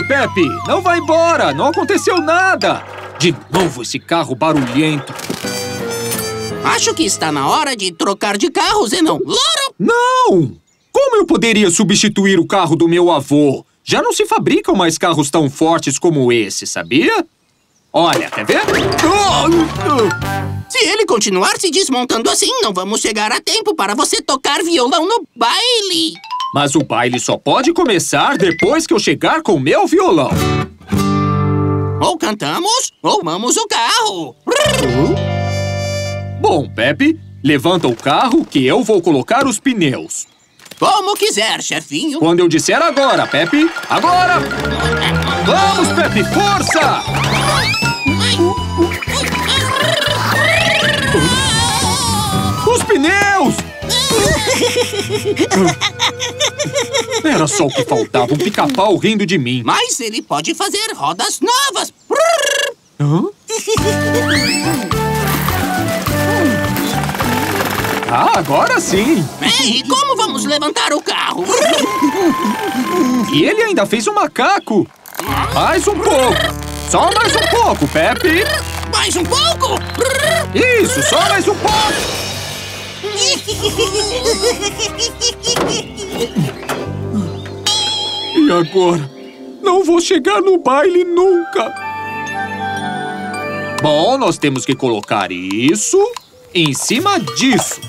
Ei, Pepe! Não vai embora! Não aconteceu nada! De novo esse carro barulhento! Acho que está na hora de trocar de carro, Zenon! Louro! Não! Como eu poderia substituir o carro do meu avô? Já não se fabricam mais carros tão fortes como esse, sabia? Olha, quer ver? Se ele continuar se desmontando assim, não vamos chegar a tempo para você tocar violão no baile. Mas o baile só pode começar depois que eu chegar com o meu violão. Ou cantamos, ou vamos o carro. Bom, Pepe, levanta o carro que eu vou colocar os pneus. Como quiser, chefinho. Quando eu disser agora, Pepe. Agora! Vamos, Pepe, força! Os pneus! Era só o que faltava, um pica-pau rindo de mim. Mas ele pode fazer rodas novas. Hã? Ah, agora sim! Ei, como vamos levantar o carro? E ele ainda fez um macaco. Mais um pouco. Só mais um pouco, Pepe! Mais um pouco? Isso, só mais um pouco! E agora? Não vou chegar no baile nunca! Bom, nós temos que colocar isso em cima disso.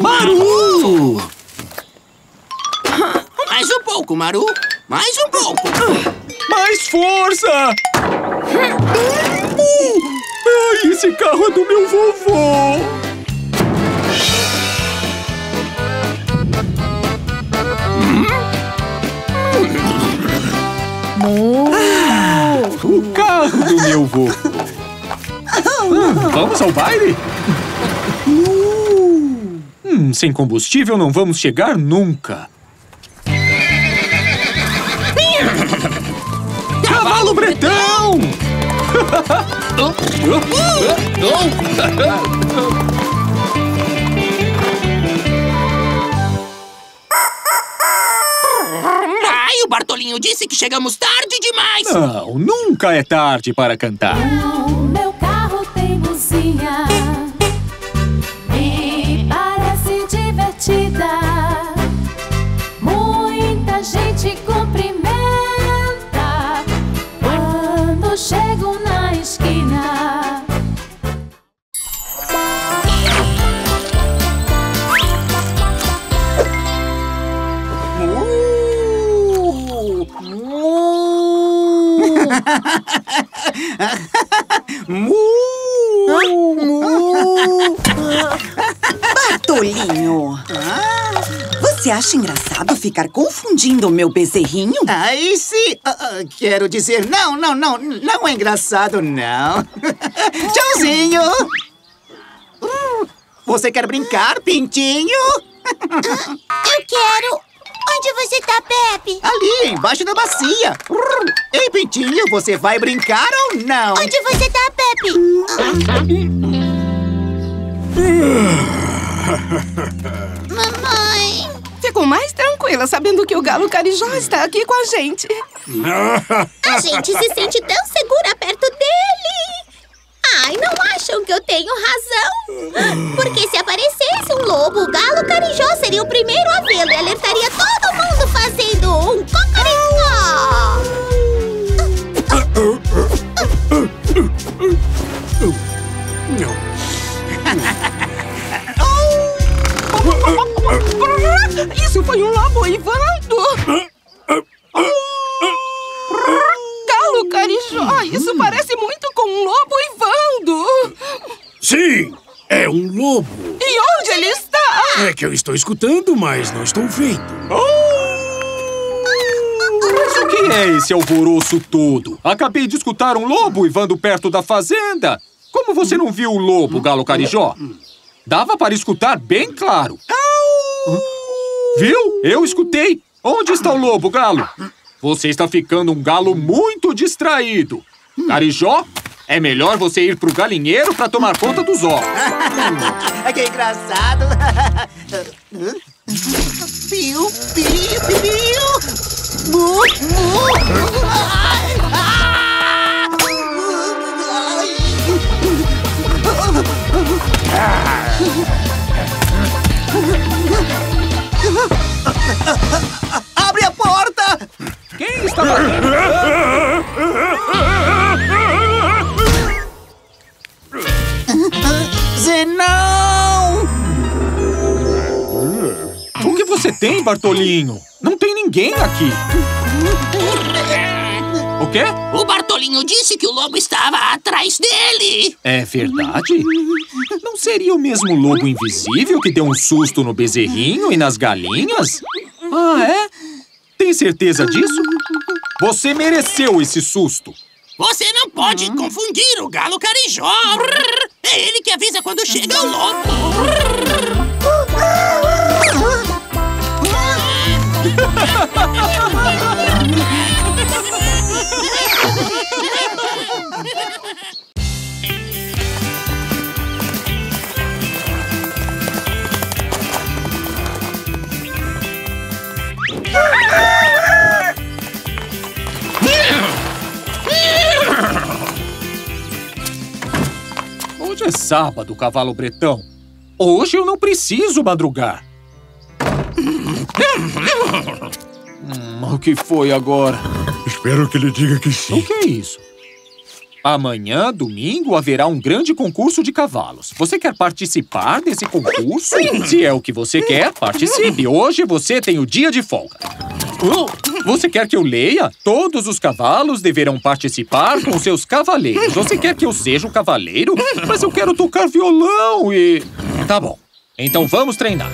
Maru! Mais um pouco, Maru! Mais um pouco! Mais força! Ai, esse carro é do meu vovô! O carro do meu vovô! Vamos ao baile? Sem combustível não vamos chegar nunca! Cavalo Bretão! Ai, o Bartolinho disse que chegamos tarde demais! Não, nunca é tarde para cantar. O meu carro tem buzina, me parece divertida. Muita gente cumprimenta quando chego na esquina. Bartolinho, você acha engraçado ficar confundindo o meu bezerrinho? Ai, sim! Quero dizer, não é engraçado, não. Tchauzinho! Você quer brincar, pintinho? Eu quero... Onde você tá, Pepe? Ali, embaixo da bacia. Ei, pintinho, você vai brincar ou não? Onde você tá, Pepe? Mamãe! Ficou mais tranquila sabendo que o galo carijó está aqui com a gente. A gente se sente tão segura perto dele. Ai, não acham que eu tenho razão? Porque se aparecesse um lobo, o galo carijó seria o primeiro a vê-lo e alertaria todo mundo fazendo um cocoricó. Isso foi um lobo invadindo. Galo carijó, isso parece muito com um lobo invando. Sim, é um lobo. E onde ele está? É que eu estou escutando, mas não estou vendo. Mas o que é esse alvoroço todo? Acabei de escutar um lobo invando perto da fazenda. Como você não viu o lobo, galo carijó? Dava para escutar bem claro. Viu? Eu escutei. Onde está o lobo, galo? Você está ficando um galo muito distraído. Carijó, é melhor você ir pro galinheiro para tomar conta dos ovos. Que engraçado. Piu, piu, piu. Abre a porta! Quem está Zenon! O que você tem, Bartolinho? Não tem ninguém aqui. O quê? O Bartolinho disse que o lobo estava atrás dele. É verdade? Não seria o mesmo lobo invisível que deu um susto no bezerrinho e nas galinhas? Ah, é? Tem certeza disso? Você mereceu esse susto. Você não pode confundir o galo carijó. É ele que avisa quando chega o lobo. Hoje é sábado, cavalo Bretão. Hoje eu não preciso madrugar. O que foi agora? Espero que ele diga que sim. O que é isso? Amanhã, domingo, haverá um grande concurso de cavalos. Você quer participar desse concurso? Se é o que você quer, participe. Hoje você tem o dia de folga. Você quer que eu leia? Todos os cavalos deverão participar com seus cavaleiros. Você quer que eu seja o cavaleiro? Mas eu quero tocar violão e... Tá bom. Então vamos treinar.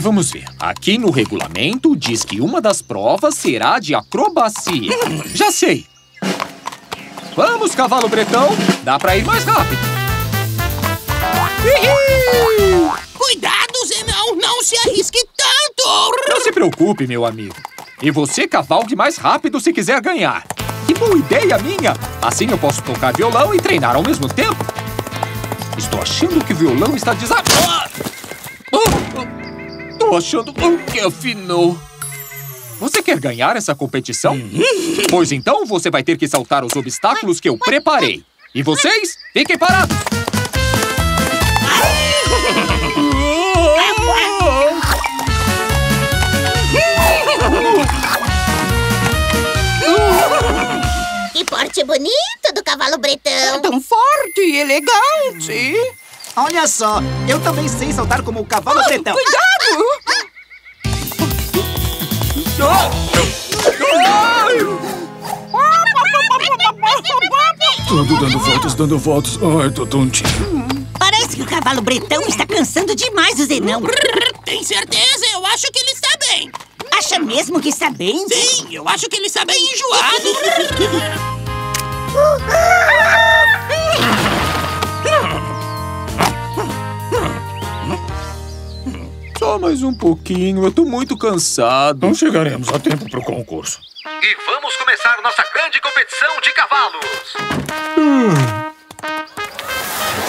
Vamos ver. Aqui no regulamento diz que uma das provas será de acrobacia. Já sei. Vamos, cavalo Bretão. Dá pra ir mais rápido. Cuidado, Zenon. Não se arrisque tanto. Não se preocupe, meu amigo. E você cavalgue mais rápido se quiser ganhar. Que boa ideia minha. Assim eu posso tocar violão e treinar ao mesmo tempo. Estou achando que o violão está Estou achando que afinou. Você quer ganhar essa competição? Pois então você vai ter que saltar os obstáculos que eu preparei. E vocês, fiquem parados! Que porte bonito do cavalo Bretão! É tão forte e elegante! Olha só, eu também sei saltar como o cavalo Bretão! Cuidado! Ando dando voltas. Ai, tô tontinho. Parece que o cavalo Bretão está cansando demais o Zenon. Tem certeza? Eu acho que ele está bem. Acha mesmo que está bem? Sim, eu acho que ele está bem enjoado. Só mais um pouquinho, eu tô muito cansado. Não chegaremos a tempo pro concurso. E vamos começar nossa grande competição de cavalos.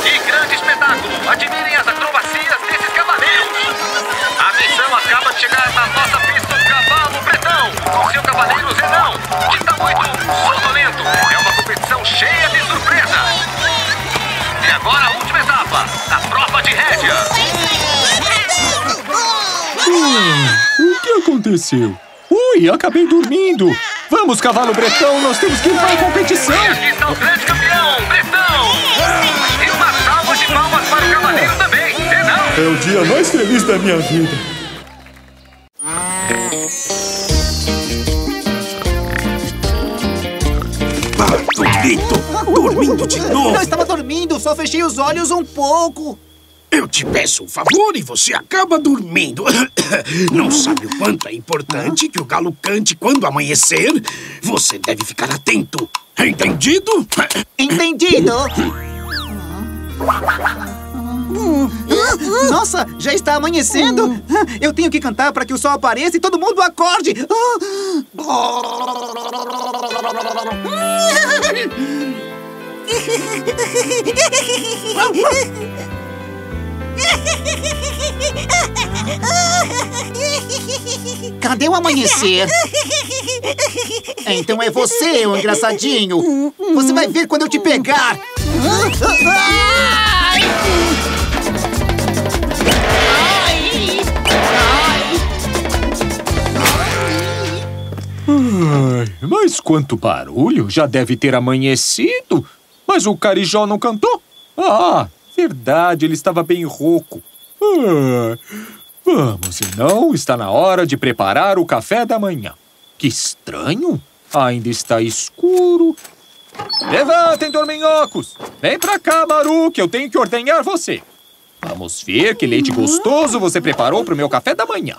Que grande espetáculo! Admirem as acrobacias desses cavaleiros. A missão acaba de chegar na nossa pista do cavalo Bretão, com seu cavaleiro Zenon, que está muito sonolento. É uma competição cheia de surpresa. E agora a última etapa, a prova de rédea. O que aconteceu? Ui, acabei dormindo. Vamos, cavalo Bretão, nós temos que ir para a competição. E aqui está o grande campeão, Bretão. E uma salva de palmas para o cavaleiro também, Zenon. É o dia mais feliz da minha vida. Bartolito, dormindo de novo. Não estava dormindo, só fechei os olhos um pouco. Eu te peço um favor e você acaba dormindo. Não sabe o quanto é importante que o galo cante quando amanhecer? Você deve ficar atento. Entendido? Entendido. Nossa, já está amanhecendo. Eu tenho que cantar para que o sol apareça e todo mundo acorde. Cadê o amanhecer? Então é você, ô engraçadinho. Você vai ver quando eu te pegar. Mas quanto barulho! Já deve ter amanhecido. Mas o carijó não cantou? Ah, verdade, ele estava bem rouco. Vamos, então, está na hora de preparar o café da manhã. Que estranho, ainda está escuro. Levantem, dorminhocos! Vem pra cá, Maru, que eu tenho que ordenhar você. Vamos ver que leite gostoso você preparou pro meu café da manhã.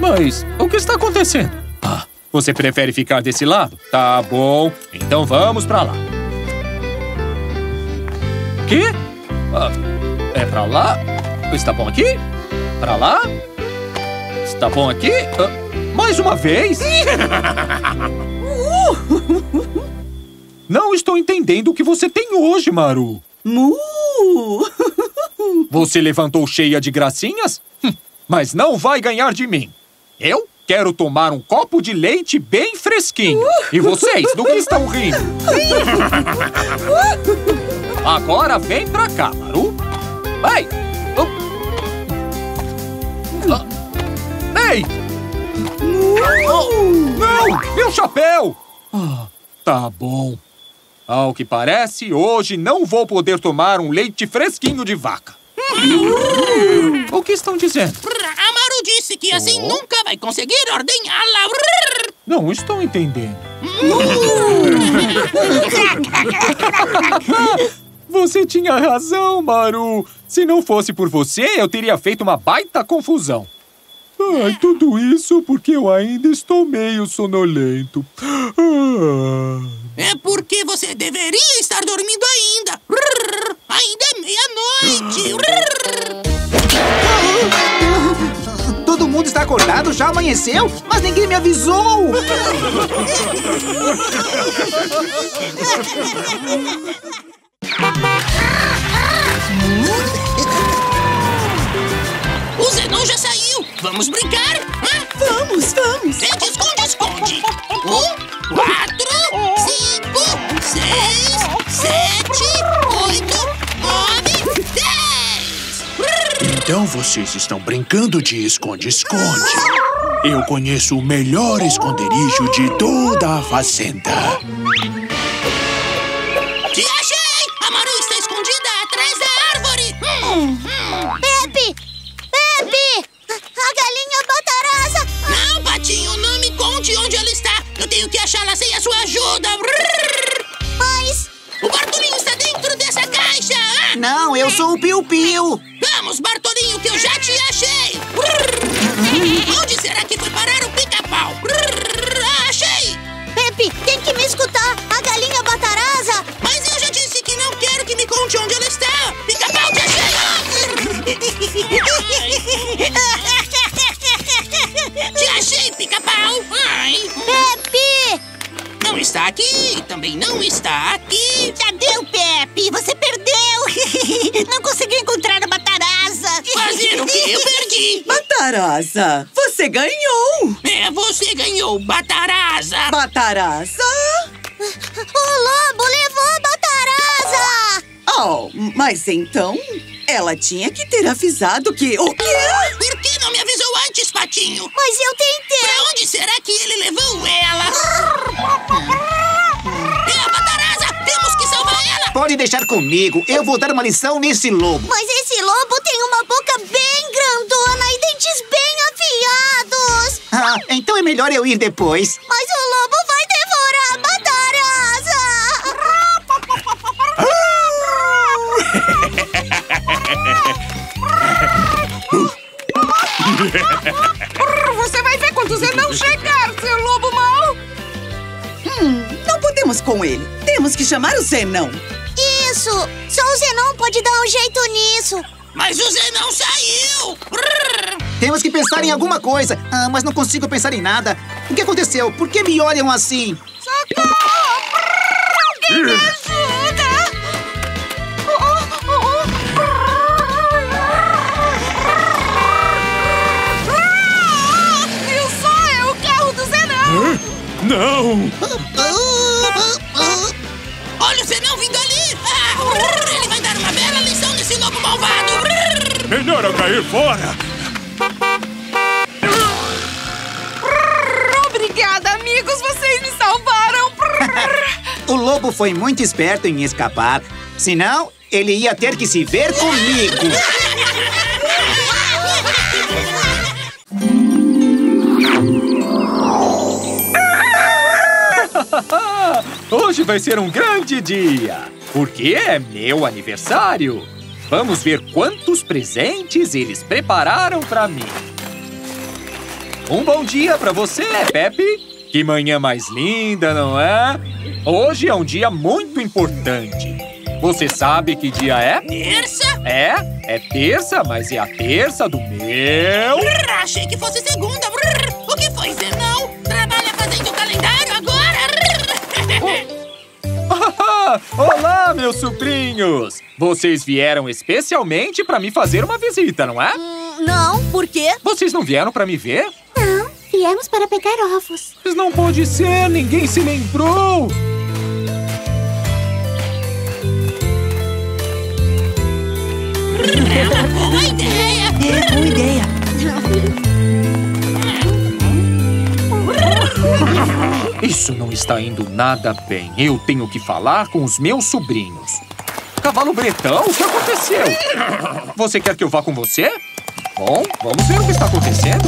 Mas o que está acontecendo? Ah, você prefere ficar desse lado? Tá bom, então vamos pra lá. Que? Ah, é pra lá? Está bom aqui? Pra lá? Está bom aqui? Ah, mais uma vez? Não estou entendendo o que você tem hoje, Maru. Você levantou cheia de gracinhas? Mas não vai ganhar de mim. Eu quero tomar um copo de leite bem fresquinho. E vocês, do que estão rindo? Agora vem pra cá, Maru. Vai! Ei! Não! Meu chapéu! Ah, tá bom. Ao que parece, hoje não vou poder tomar um leite fresquinho de vaca. O que estão dizendo? A Maru disse que assim nunca vai conseguir ordenhá-la. Não estou entendendo. Você tinha razão, Maru. Se não fosse por você, eu teria feito uma baita confusão. Ai, tudo isso porque eu ainda estou meio sonolento. É porque você deveria estar dormindo ainda. Ainda é meia-noite. Todo mundo está acordado, já amanheceu, mas ninguém me avisou. O Zenon já saiu! Vamos brincar? Ah? Vamos! É de esconde-esconde! 1, 4, 5, 6, 7, 8, 9, 10! Então vocês estão brincando de esconde-esconde. Eu conheço o melhor esconderijo de toda a fazenda. Te achei! A Maru está escondida atrás da árvore! Pepe! A galinha Bataraza! Não, Patinho, não me conte onde ela está! Eu tenho que achá-la sem a sua ajuda! Mas... o Bartolinho está dentro dessa caixa! Ah? Não, eu sou o Piu-Piu! Vamos, Bartolinho, que eu já te achei! Onde será que foi parar o pica-pau? Achei! Pepe, tem que me escutar! A galinha Bataraza! Mas eu já disse que não quero que me conte onde ela está! Pica-pau, te achei! Te achei, pica-pau! Pepe! Não está aqui! Também não está aqui! Cadê o Pepe? Você perdeu! Não consegui encontrar a Bataraza! Fazer o que? Eu perdi! Bataraza, você ganhou! É, você ganhou, Bataraza! Bataraza? O lobo levou a Bataraza! Oh, mas então... ela tinha que ter avisado que... o quê? Por que não me avisou antes, Patinho? Mas eu tentei! Pra onde será que ele levou ela? É a Bataraza! Temos que salvar ela! Pode deixar comigo, eu vou dar uma lição nesse lobo. Mas esse lobo tem uma boca bem grandona e dentes bem afiados. Ah, então é melhor eu ir depois. Mas o lobo vai devorar a Bataraza! Você vai ver quando você não chegar, seu lobo mau. Não podemos com ele. Temos que chamar o Zenon. Isso! Só o Zenon pode dar um jeito nisso. Mas o Zenon saiu! Temos que pensar em alguma coisa. Ah, mas não consigo pensar em nada. O que aconteceu? Por que me olham assim? Socorro! Alguém me ajuda! Não! Olha o Zenon vindo ali! Ah, ele vai dar uma bela lição nesse lobo malvado! Melhor eu cair fora! Obrigada, amigos! Vocês me salvaram! O lobo foi muito esperto em escapar. Senão, ele ia ter que se ver comigo! Hoje vai ser um grande dia, porque é meu aniversário. Vamos ver quantos presentes eles prepararam pra mim. Um bom dia pra você, Pepe. Que manhã mais linda, não é? Hoje é um dia muito importante. Você sabe que dia é? Terça? É terça, mas é a terça do meu... Achei que fosse segunda. O que foi, Zenon? Trabalha fazendo o calendário agora? Olá, meus sobrinhos! Vocês vieram especialmente pra me fazer uma visita, não é? Não, por quê? Vocês não vieram pra me ver? Não, viemos para pegar ovos. Mas não pode ser, ninguém se lembrou! É uma boa ideia! Isso não está indo nada bem. Eu tenho que falar com os meus sobrinhos. Cavalo Bretão, o que aconteceu? Você quer que eu vá com você? Bom, vamos ver o que está acontecendo.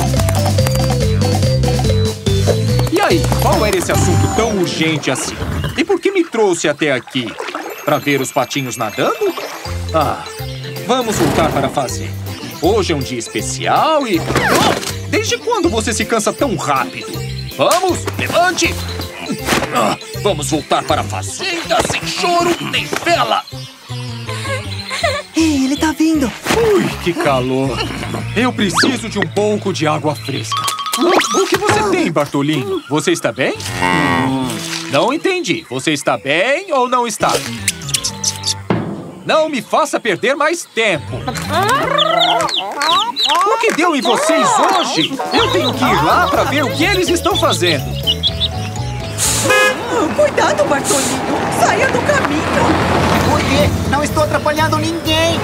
E aí, qual era esse assunto tão urgente assim? E por que me trouxe até aqui? Para ver os patinhos nadando? Ah, vamos voltar para a fase. Hoje é um dia especial e... Oh, desde quando você se cansa tão rápido? Vamos, levante! Ah, vamos voltar para a fazenda sem choro nem vela! Ei, ele tá vindo! Ui, que calor! Eu preciso de um pouco de água fresca. O que você tem, Bartolinho? Você está bem? Não entendi. Você está bem ou não está? Não me faça perder mais tempo! O que deu em vocês hoje? Eu tenho que ir lá pra ver o que eles estão fazendo. Cuidado, Bartolinho! Saia do caminho! Por quê? Não estou atrapalhando ninguém!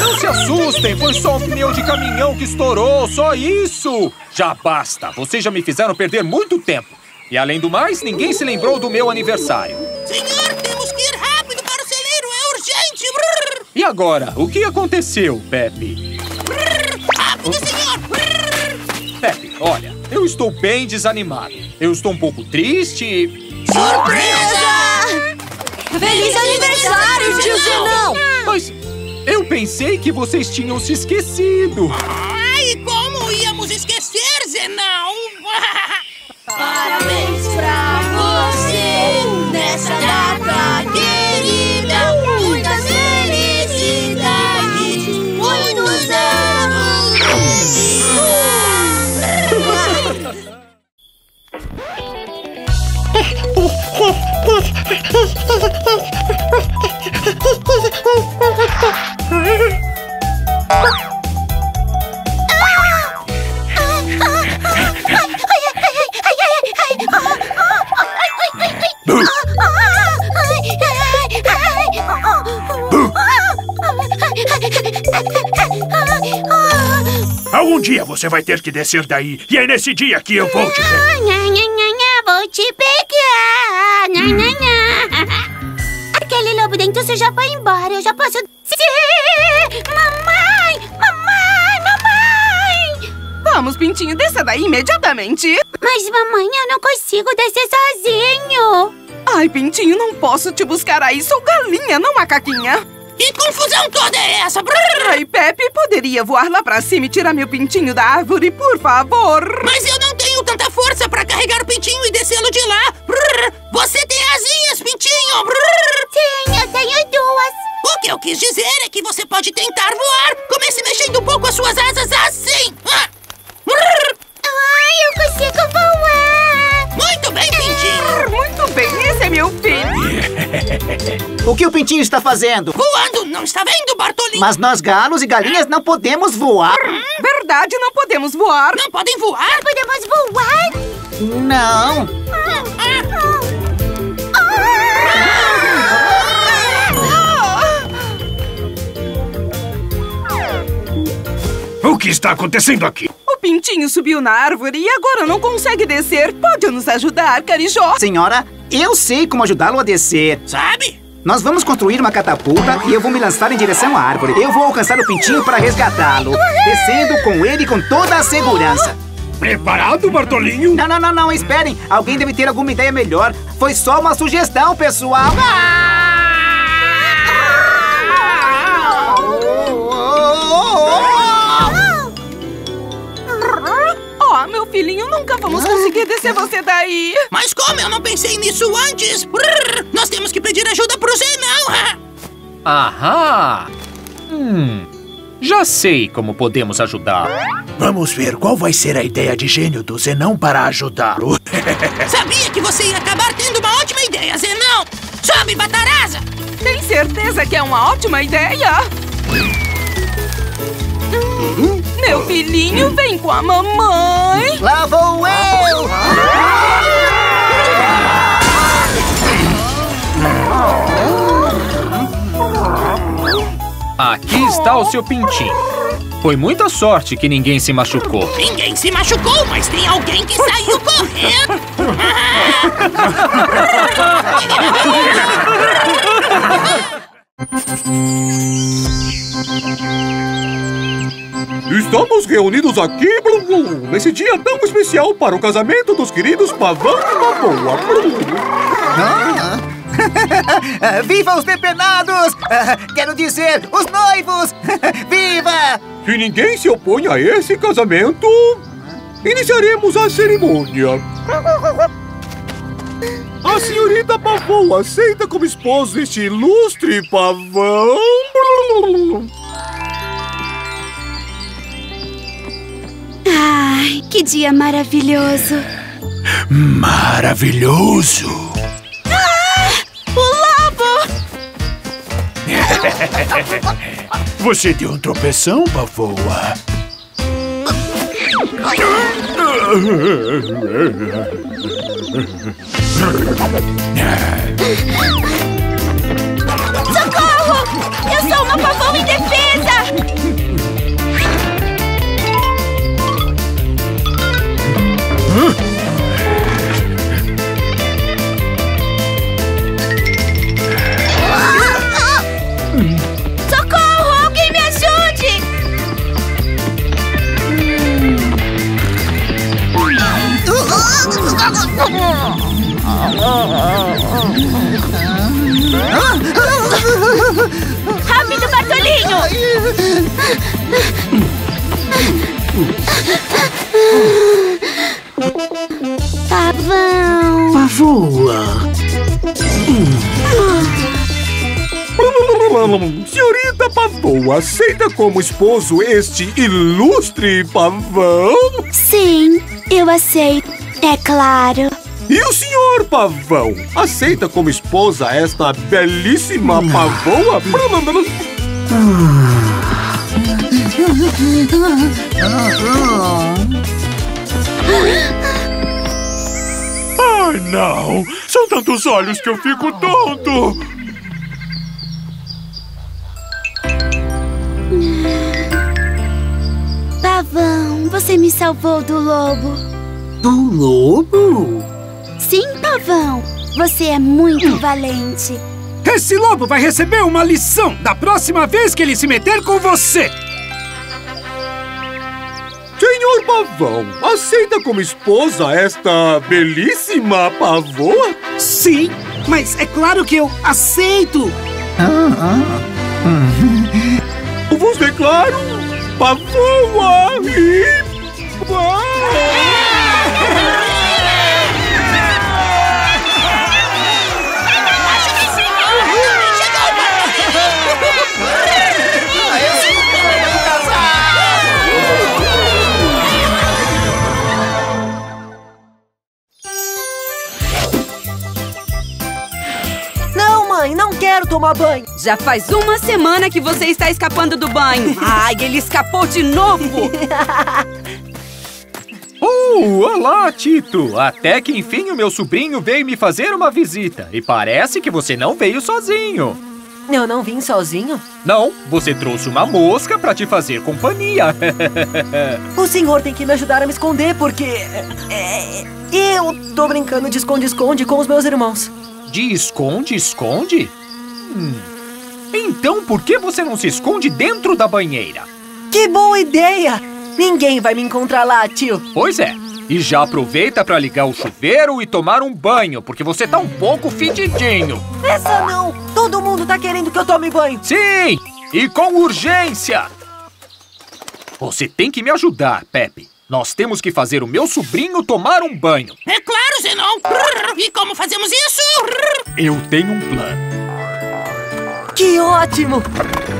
Não se assustem! Foi só um pneu de caminhão que estourou! Só isso! Já basta! Vocês já me fizeram perder muito tempo! E além do mais, ninguém se lembrou do meu aniversário. Senhor, temos que ir rápido para o celeiro, é urgente! E agora, o que aconteceu, Pepe? Rápido, senhor! Pepe, olha, eu estou bem desanimado. Eu estou um pouco triste e... Surpresa! Feliz aniversário, tio Zenon! Mas eu pensei que vocês tinham se esquecido. Ai, como íamos esquecer, Zenon? Parabéns pra você nessa data querida. Muitas felicidades, muitos anos de vida. Algum dia você vai ter que descer daí. E é nesse dia que eu vou te pegar. Vou te pegar. Aquele lobo dentuço já foi embora. Eu já posso descer. Mamãe! Mamãe! Mamãe! Vamos, pintinho, desça daí imediatamente. Mas, mamãe, eu não consigo descer sozinho. Ai, pintinho, não posso te buscar aí. Sou galinha, não macaquinha. Que confusão toda é essa? Ai, Pepe, poderia voar lá pra cima e tirar meu pintinho da árvore, por favor? Mas eu não tenho tanta força pra carregar o pintinho e descê-lo de lá. Você tem asinhas, pintinho? Sim, eu tenho duas. O que eu quis dizer é que você pode tentar voar. Comece mexendo um pouco as suas asas assim. Ai, eu consigo voar. Muito bem, pintinho. Muito bem, esse é meu filho. O que o pintinho está fazendo? Voando! Não está vendo, Bartolinho? Mas nós, galos e galinhas, não podemos voar. Verdade, não podemos voar. Não podem voar? Não podemos voar? Não. O que está acontecendo aqui? O pintinho subiu na árvore e agora não consegue descer. Pode nos ajudar, Carijó? Senhora, eu sei como ajudá-lo a descer. Sabe? Nós vamos construir uma catapulta e eu vou me lançar em direção à árvore. Eu vou alcançar o pintinho para resgatá-lo, descendo com ele com toda a segurança. Preparado, Bartolinho? Não, esperem. Alguém deve ter alguma ideia melhor. Foi só uma sugestão, pessoal. Meu filhinho, nunca vamos conseguir descer você daí. Mas como eu não pensei nisso antes? Nós temos que pedir ajuda pro Zenon. Ahá! Já sei como podemos ajudar. Vamos ver qual vai ser a ideia de gênio do Zenon para ajudá-lo. Sabia que você ia acabar tendo uma ótima ideia, Zenon. Sobe, Bataraza! Tem certeza que é uma ótima ideia? Meu filhinho, vem com a mamãe! Lá vou eu! Aqui está o seu pintinho. Foi muita sorte que ninguém se machucou. Ninguém se machucou, mas tem alguém que saiu correndo! Estamos reunidos aqui, Blum Blum, nesse dia tão especial para o casamento dos queridos Pavão e Baboa. Viva os pepenados! Quero dizer, os noivos! Viva! Se ninguém se opõe a esse casamento, iniciaremos a cerimônia. A senhorita Pavão aceita como esposa este ilustre Pavão. Ai, que dia maravilhoso! Maravilhoso! O lobo! Você deu um tropeção, Pavoa? Socorro! Eu sou uma Pavoa indefesa! Socorro! Alguém me ajude! Rápido, Bartolinho! Pavão! Pavoa! Senhorita Pavoa, aceita como esposo este ilustre Pavão? Sim, eu aceito, é claro. E o senhor Pavão, aceita como esposa esta belíssima Pavoa? Ai, não! São tantos olhos que eu fico tonto! Pavão, você me salvou do lobo. Do lobo? Sim, Pavão. Você é muito valente. Esse lobo vai receber uma lição da próxima vez que ele se meter com você. Senhor Pavão, aceita como esposa esta belíssima Pavoa? Sim, mas é claro que eu aceito! Vos declaro Pavoa e... Não quero tomar banho. Já faz uma semana que você está escapando do banho. Ai, ele escapou de novo. Olá, Tito! Até que enfim o meu sobrinho veio me fazer uma visita. E parece que você não veio sozinho. Eu não vim sozinho? Não, você trouxe uma mosca pra te fazer companhia. O senhor tem que me ajudar a me esconder, porque... eu tô brincando de esconde-esconde com os meus irmãos. De esconde-esconde? Então por que você não se esconde dentro da banheira? Que boa ideia! Ninguém vai me encontrar lá, tio. Pois é. E já aproveita pra ligar o chuveiro e tomar um banho, porque você tá um pouco fedidinho. Essa não! Todo mundo tá querendo que eu tome banho. Sim! E com urgência! Você tem que me ajudar, Pepe. Nós temos que fazer o meu sobrinho tomar um banho. É claro, Zenon! E como fazemos isso? Eu tenho um plano. Que ótimo!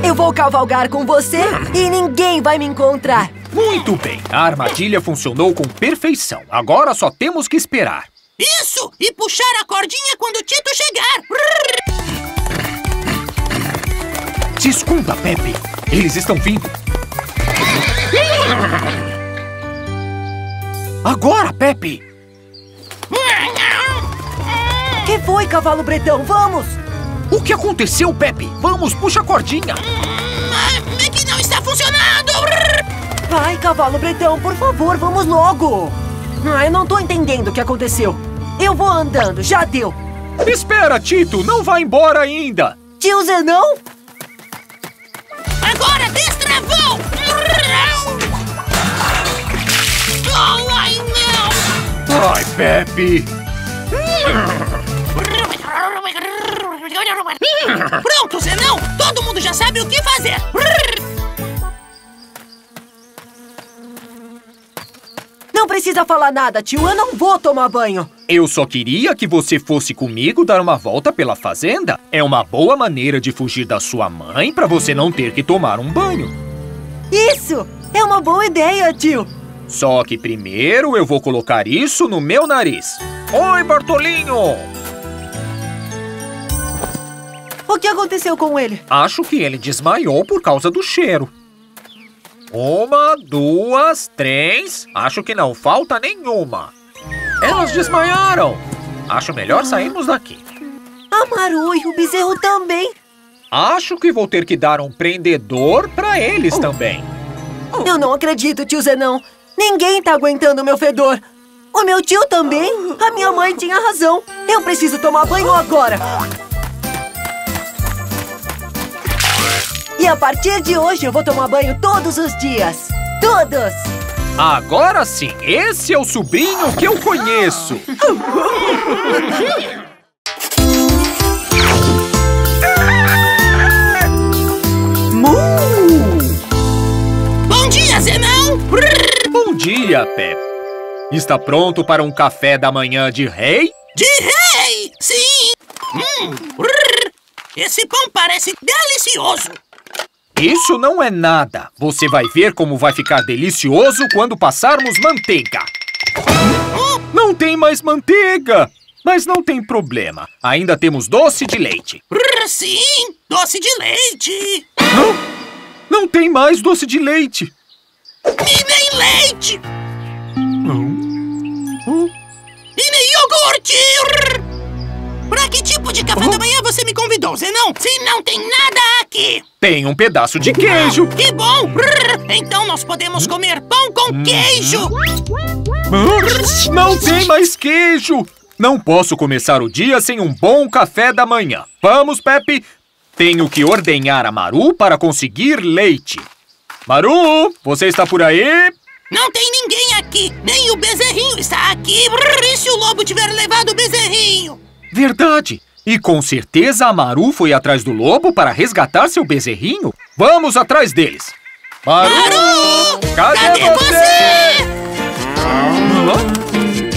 Eu vou cavalgar com você e ninguém vai me encontrar. Muito bem, a armadilha funcionou com perfeição. Agora só temos que esperar. Isso! E puxar a cordinha quando o Tito chegar. Se esconda, Pepe. Eles estão vindo. Agora, Pepe. Que foi, cavalo Bretão? Vamos! O que aconteceu, Pepe? Vamos, puxa a cordinha. É que não está funcionando. Vai, cavalo Bretão, por favor, vamos logo. Eu não tô entendendo o que aconteceu. Eu vou andando, já deu. Espera, Tito, não vai embora ainda. Tio Zenon? Agora destravou. Ai, não. Ai, Pepe. Pronto, Zenon! Todo mundo já sabe o que fazer! Não precisa falar nada, tio. Eu não vou tomar banho. Eu só queria que você fosse comigo dar uma volta pela fazenda. É uma boa maneira de fugir da sua mãe pra você não ter que tomar um banho. Isso! É uma boa ideia, tio. Só que primeiro eu vou colocar isso no meu nariz. Oi, Bartolinho! O que aconteceu com ele? Acho que ele desmaiou por causa do cheiro. 1, 2, 3... Acho que não falta nenhuma. Elas desmaiaram. Acho melhor sairmos daqui. A Maru e o bezerro também. Acho que vou ter que dar um prendedor pra eles também. Eu não acredito, tio Zenon. Ninguém tá aguentando o meu fedor. O meu tio também. A minha mãe tinha razão. Eu preciso tomar banho agora. E a partir de hoje eu vou tomar banho todos os dias. Todos! Agora sim, esse é o sobrinho que eu conheço. Bom dia, Zenon! Bom dia, Pepe. Está pronto para um café da manhã de rei? De rei, sim! Esse pão parece delicioso. Isso não é nada. Você vai ver como vai ficar delicioso quando passarmos manteiga. Não tem mais manteiga. Mas não tem problema. Ainda temos doce de leite. Sim, doce de leite. Não, não tem mais doce de leite. E nem leite. E nem iogurte. Pra que tipo de café da manhã você me convidou, Zenon? Se não tem nada aqui! Tem um pedaço de queijo! Que bom! Então nós podemos comer pão com queijo! Não tem mais queijo! Não posso começar o dia sem um bom café da manhã. Vamos, Pepe! Tenho que ordenhar a Maru para conseguir leite. Maru, você está por aí? Não tem ninguém aqui! Nem o bezerrinho está aqui! E se o lobo tiver levado o bezerrinho? Verdade! E com certeza a Maru foi atrás do lobo para resgatar seu bezerrinho. Vamos atrás deles! Maru! Cadê você?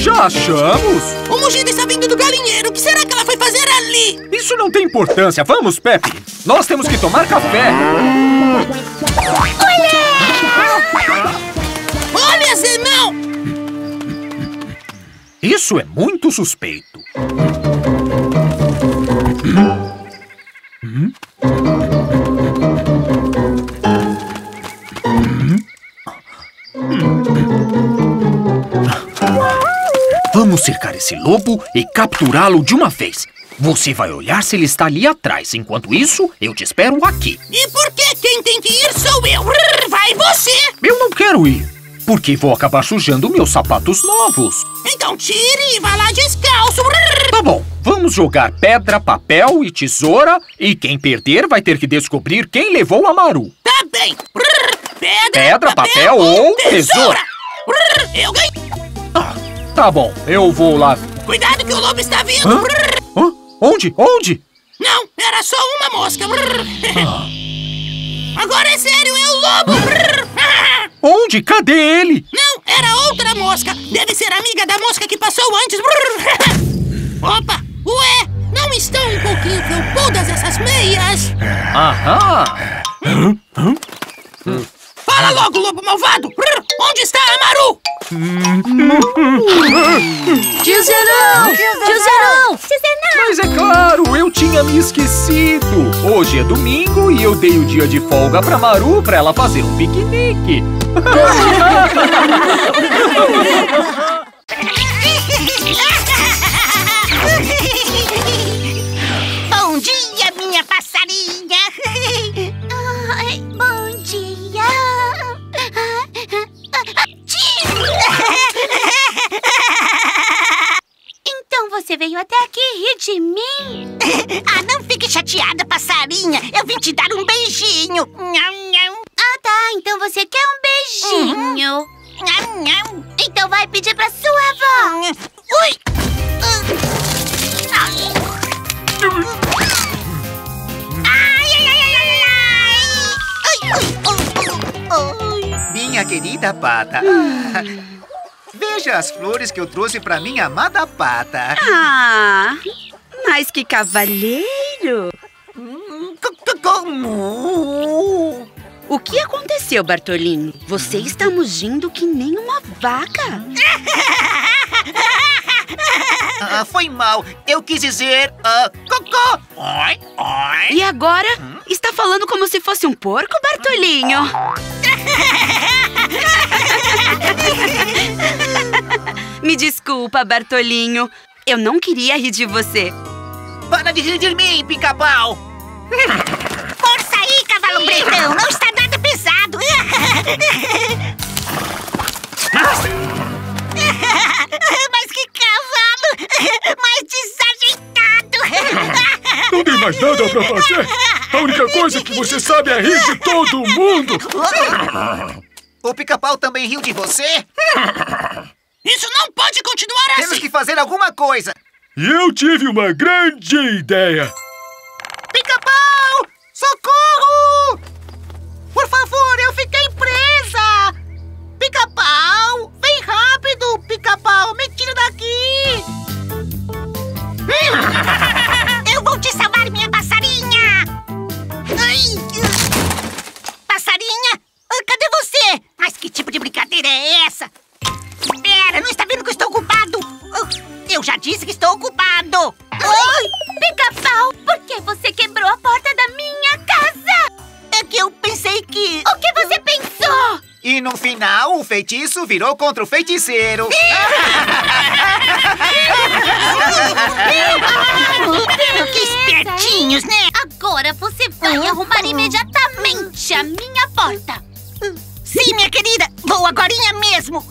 Já achamos! O mugido está vindo do galinheiro. O que será que ela foi fazer ali? Isso não tem importância. Vamos, Pepe! Nós temos que tomar café! Olha! Olha, Zenon! Isso é muito suspeito. Vamos cercar esse lobo e capturá-lo de uma vez. Você vai olhar se ele está ali atrás. Enquanto isso, eu te espero aqui. E por que quem tem que ir sou eu? Vai você! Eu não quero ir, porque vou acabar sujando meus sapatos novos. Então tire e vá lá descalço. Tá bom, vamos jogar pedra, papel e tesoura. E quem perder vai ter que descobrir quem levou a Maru. Tá bem. Pedra, papel ou tesoura. Eu ganhei. Ah, tá bom, eu vou lá. Cuidado que o lobo está vindo. Hã? Onde? Onde? Não, era só uma mosca. Agora é sério, é o lobo. Onde? Cadê ele? Não, era outra mosca. Deve ser amiga da mosca que passou antes. Opa, ué, não estão um pouquinho felpudas essas meias? Fala logo, lobo malvado! Onde está a Maru? Tio Zenon! Mas é claro, eu tinha me esquecido! Hoje é domingo e eu dei o dia de folga pra Maru pra ela fazer um piquenique! Bom dia, minha passarinha! Ai, bom dia! Então você veio até aqui rir de mim? Ah, não fique chateada, passarinha. Eu vim te dar um beijinho. Ah, tá. Então você quer um beijinho. Então vai pedir pra sua avó. Ui! Minha querida Pata, veja as flores que eu trouxe pra minha amada Pata. Ah, mas que cavalheiro! Como? O que aconteceu, Bartolinho? Você está mugindo que nem uma vaca. Ah, foi mal. Eu quis dizer... cocô! Oi, oi. E agora? Está falando como se fosse um porco, Bartolinho? Me desculpa, Bartolinho. Eu não queria rir de você. Para de rir de mim, pica-pau! Força aí, cavalo Bretão! Não está nada pesado! Mas que cavalo! Mais desajeitado! Não tem mais nada pra fazer! A única coisa que você sabe é rir de todo mundo! O pica-pau também riu de você? Isso não pode continuar assim! Temos que fazer alguma coisa! E eu tive uma grande ideia! Pica-pau! Socorro! Por favor, eu fiquei presa! Pica-pau! Vem rápido, pica-pau! Me tira daqui! Eu vou te salvar, minha passarinha! Passarinha? Cadê você? Mas que tipo de brincadeira é essa? Pera, não está vendo que eu estou ocupado? Eu já disse que estou ocupado! Pica-pau, por que você quebrou a porta da minha casa? É que eu pensei que... O que você pensou? E no final, o feitiço virou contra o feiticeiro. Que espertinhos, né? Agora você vai arrumar imediatamente a minha porta. Sim, minha querida. Vou agorinha mesmo.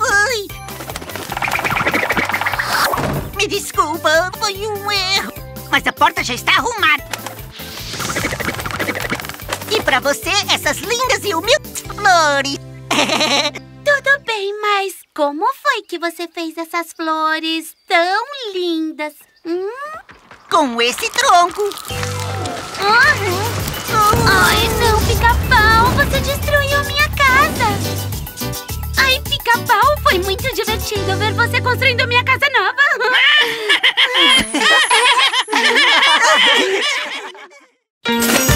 Me desculpa, foi um erro. Mas a porta já está arrumada. E pra você, essas lindas e humildes flores. Tudo bem, mas como foi que você fez essas flores tão lindas? Com esse tronco. Ai, não, pica-pau, você destruiu minha casa. Ai, pica-pau, foi muito divertido ver você construindo minha casa nova.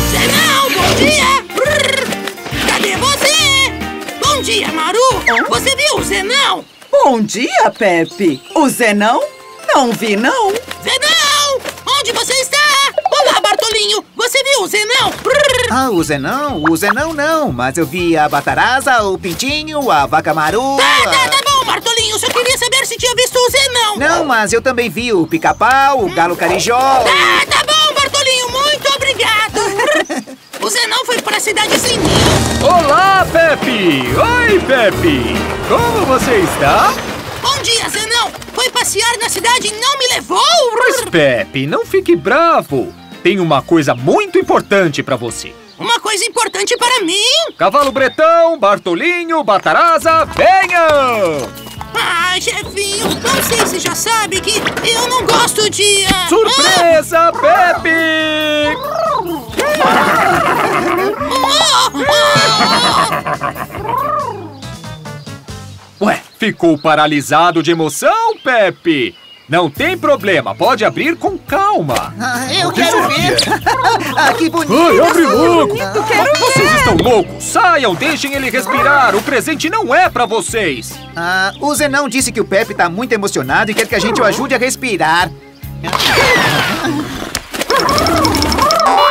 Zenon, bom dia! Cadê você? Bom dia, Maru! Você viu o Zenon? Bom dia, Pepe! O Zenon? Não vi, não! Zenon! Onde você está? Olá, Bartolinho! Você viu o Zenon? Ah, o Zenon? O Zenon não, mas eu vi a Bataraza, o Pintinho, a Vaca Maru... Tá bom, Bartolinho, só queria saber se tinha visto o Zenon. Não, mas eu também vi o Pica-Pau, o Galo Carijó... Tá bom, Bartolinho, muito obrigado. O Zenon foi pra cidade sem mim. Olá, Pepe! Oi, Pepe! Como você está? Bom dia, Zenon! Foi passear na cidade e não me levou? Mas, Pepe, não fique bravo! Tem uma coisa muito importante pra você. Uma coisa importante para mim? Cavalo Bretão, Bartolinho, Bataraza, venham! Ai, chefinho, não sei se já sabe que eu não gosto de... Surpresa, Pepe! Ué, ficou paralisado de emoção, Pepe? Não tem problema, pode abrir com calma. Eu quero ver. Ah, que bonito. Ai, abre logo. Vocês estão loucos? Saiam, deixem ele respirar. O presente não é pra vocês. Ah, o Zenon disse que o Pepe tá muito emocionado e quer que a gente o ajude a respirar.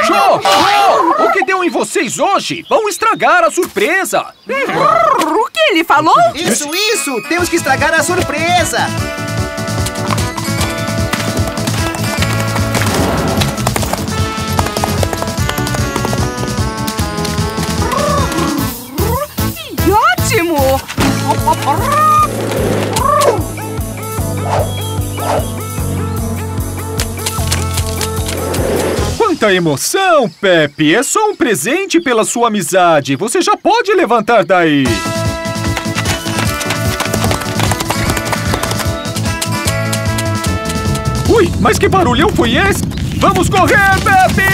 Jô, o que deu em vocês hoje? Vão estragar a surpresa. O que ele falou? Isso. Temos que estragar a surpresa. Quanta emoção, Pepe! É só um presente pela sua amizade. Você já pode levantar daí. Ui, mas que barulhão foi esse? Vamos correr, Pepe!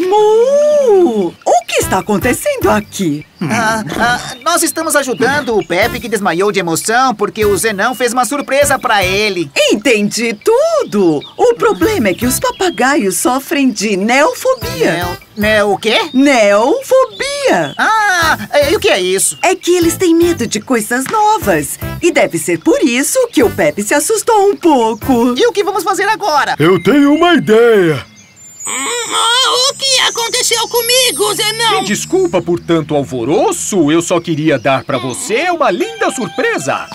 Mu! O que está acontecendo aqui? Nós estamos ajudando o Pepe, que desmaiou de emoção porque o Zenon fez uma surpresa pra ele. Entendi tudo! O problema é que os papagaios sofrem de neofobia. Neo o quê? Neofobia! E o que é isso? É que eles têm medo de coisas novas. E deve ser por isso que o Pepe se assustou um pouco. E o que vamos fazer agora? Eu tenho uma ideia! O que aconteceu comigo, Zenon? Me desculpa por tanto alvoroço. Eu só queria dar pra você uma linda surpresa.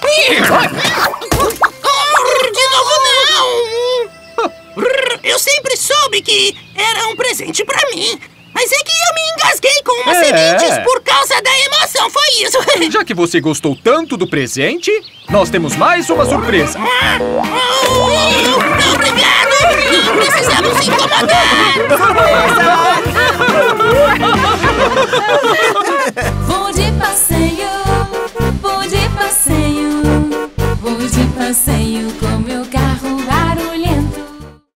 De novo não! Eu sempre soube que era um presente pra mim, mas é que eu me engasguei com umas sementes por causa da emoção, foi isso. Já que você gostou tanto do presente, nós temos mais uma surpresa. Obrigado! Não precisamos incomodar!